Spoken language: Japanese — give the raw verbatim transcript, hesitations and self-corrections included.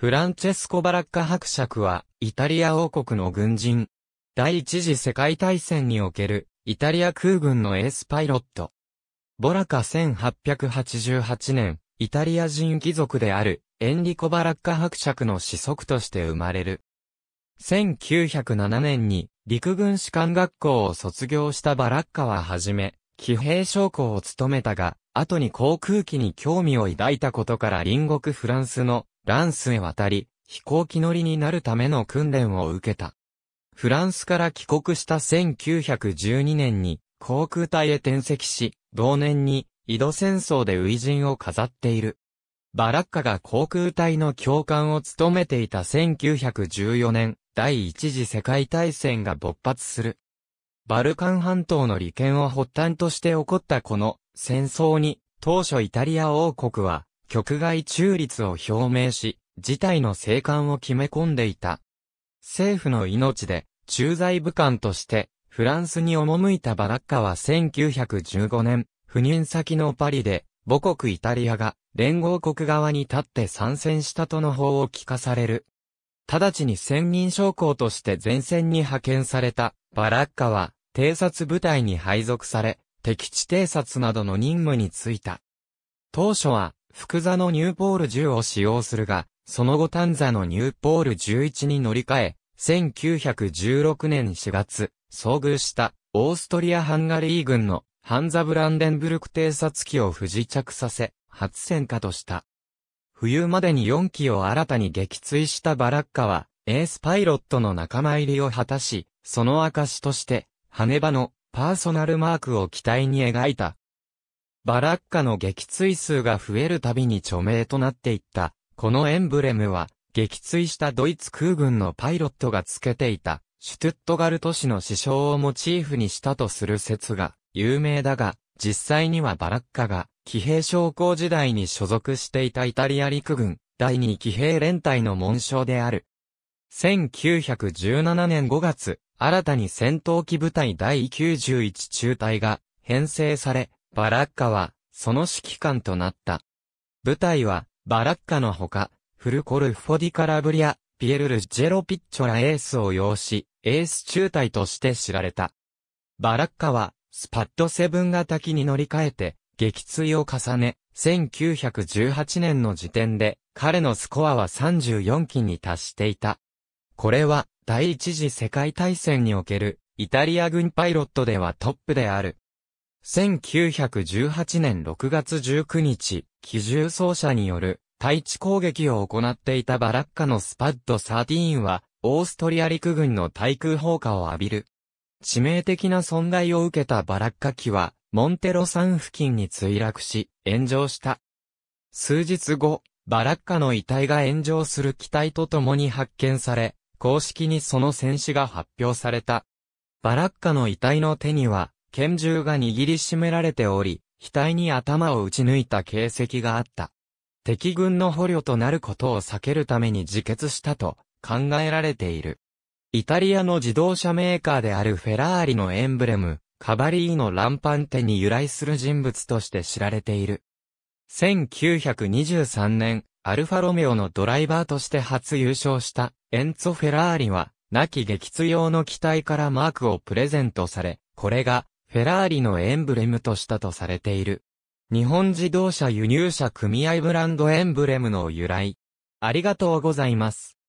フランチェスコ・バラッカ伯爵は、イタリア王国の軍人。第一次世界大戦における、イタリア空軍のエースパイロット。ボラカせんはっぴゃくはちじゅうはちねん、イタリア人貴族である、エンリコ・バラッカ伯爵の子息として生まれる。せんきゅうひゃくななねんに、陸軍士官学校を卒業したバラッカははじめ、騎兵将校を務めたが、後に航空機に興味を抱いたことから隣国フランスのランスへ渡り、飛行機乗りになるための訓練を受けた。フランスから帰国したせんきゅうひゃくじゅうにねんに航空隊へ転籍し、同年にイド戦争で初陣を飾っている。バラッカが航空隊の教官を務めていたせんきゅうひゃくじゅうよねん、第一次世界大戦が勃発する。バルカン半島の利権を発端として起こったこの戦争に、当初イタリア王国は局外中立を表明し、事態の静観を決め込んでいた。政府の命で駐在武官としてフランスに赴いたバラッカはせんきゅうひゃくじゅうごねん、赴任先のパリで母国イタリアが連合国側に立って参戦したとの報を聞かされる。直ちに専任将校として前線に派遣されたバラッカは偵察部隊に配属され、敵地偵察などの任務に就いた。当初は、複座のニューポールじゅうを使用するが、その後単座のニューポールじゅういちに乗り換え、せんきゅうひゃくじゅうろくねんしがつ、遭遇したオーストリア・ハンガリー軍のハンザ・ブランデンブルク偵察機を不時着させ、初戦果とした。冬までによんきを新たに撃墜したバラッカは、エースパイロットの仲間入りを果たし、その証として、羽場のパーソナルマークを機体に描いた。バラッカの撃墜数が増えるたびに著名となっていった。このエンブレムは、撃墜したドイツ空軍のパイロットがつけていた、シュトゥットガルト市の市章をモチーフにしたとする説が有名だが、実際にはバラッカが、騎兵将校時代に所属していたイタリア陸軍、だいに騎兵連隊の紋章である。せんきゅうひゃくじゅうななねんごがつ、新たに戦闘機部隊第きゅうじゅういち中隊が編成され、バラッカはその指揮官となった。部隊はバラッカのほか、フルコルフォ・ディ・カラブリア、ピエル・ルッジェロ・ピッチョラエースを擁し、エース中隊として知られた。バラッカはスパッドなな型機に乗り換えて撃墜を重ね、せんきゅうひゃくじゅうはちねんの時点で彼のスコアはさんじゅうよんきに達していた。これは第一次世界大戦におけるイタリア軍パイロットではトップである。せんきゅうひゃくじゅうはちねんろくがつじゅうくにち、機銃掃射による対地攻撃を行っていたバラッカのスパッドじゅうさんはオーストリア陸軍の対空砲火を浴びる。致命的な損害を受けたバラッカ機はモンテロ山付近に墜落し炎上した。数日後、バラッカの遺体が炎上する機体とともに発見され、公式にその戦死が発表された。バラッカの遺体の手には、拳銃が握りしめられており、額に頭を打ち抜いた形跡があった。敵軍の捕虜となることを避けるために自決したと考えられている。イタリアの自動車メーカーであるフェラーリのエンブレム、カバリーのランパンテに由来する人物として知られている。せんきゅうひゃくにじゅうさんねん、アルファロメオのドライバーとして初優勝したエンツォ・フェラーリは、亡き撃墜用の機体からマークをプレゼントされ、これがフェラーリのエンブレムとしたとされている。日本自動車輸入車組合ブランドエンブレムの由来。ありがとうございます。